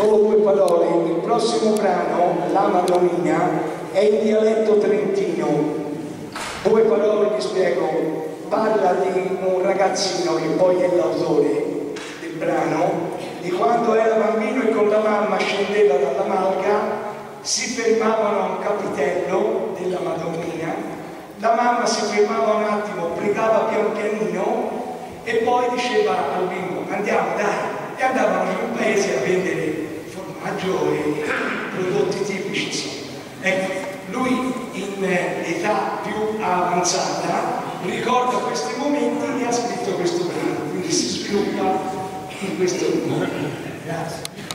solo due parole. Il prossimo brano, La Madonnina, è in dialetto trentino. Due parole, vi spiego. Parla di un ragazzino che poi è l'autore del brano, di quando era bambino e con la mamma scendeva dalla malga, si fermavano a un capitello della Madonnina, la mamma si fermava un attimo, pregava pian pianino e poi diceva al bimbo: andiamo, dai. E andavano in paese a vendere formaggio e prodotti tipici, insomma. Ecco, lui in età più avanzata ricorda questi momenti e ha scritto questo brano, quindi si sviluppa in questo modo. Grazie.